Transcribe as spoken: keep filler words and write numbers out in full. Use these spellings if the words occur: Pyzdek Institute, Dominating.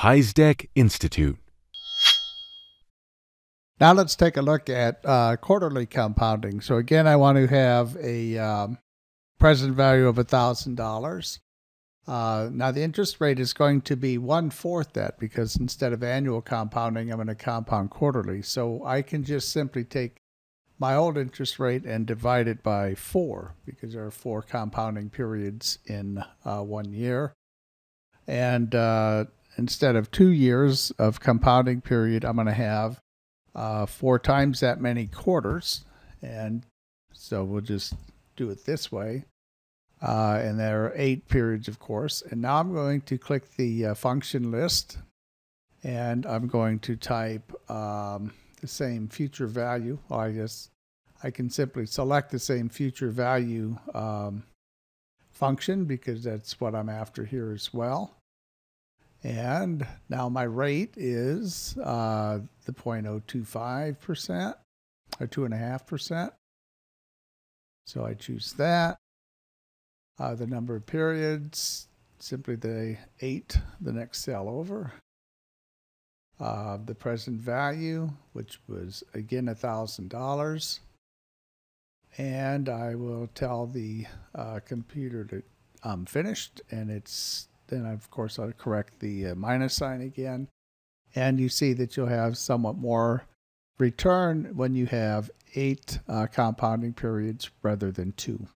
Pyzdek Institute. Now let's take a look at uh, quarterly compounding. So again, I want to have a um, present value of one thousand dollars. Uh, now the interest rate is going to be one-fourth that, because instead of annual compounding, I'm going to compound quarterly. So I can just simply take my old interest rate and divide it by four, because there are four compounding periods in uh, one year. And uh, instead of two years of compounding period, I'm going to have Uh, four times that many quarters, and so we'll just do it this way, uh, and there are eight periods, of course. And now I'm going to click the uh, function list, and I'm going to type um, the same future value. Well, I guess I can simply select the same future value um, function, because that's what I'm after here as well. And now my rate is uh, the zero point zero two five percent or two point five percent. So I choose that. Uh, the number of periods, simply the eight, the next cell over. Uh, the present value, which was again one thousand dollars. And I will tell the uh, computer that I'm finished, and it's then, of course, I'll correct the uh, minus sign again. And you see that you'll have somewhat more return when you have eight uh, compounding periods rather than two.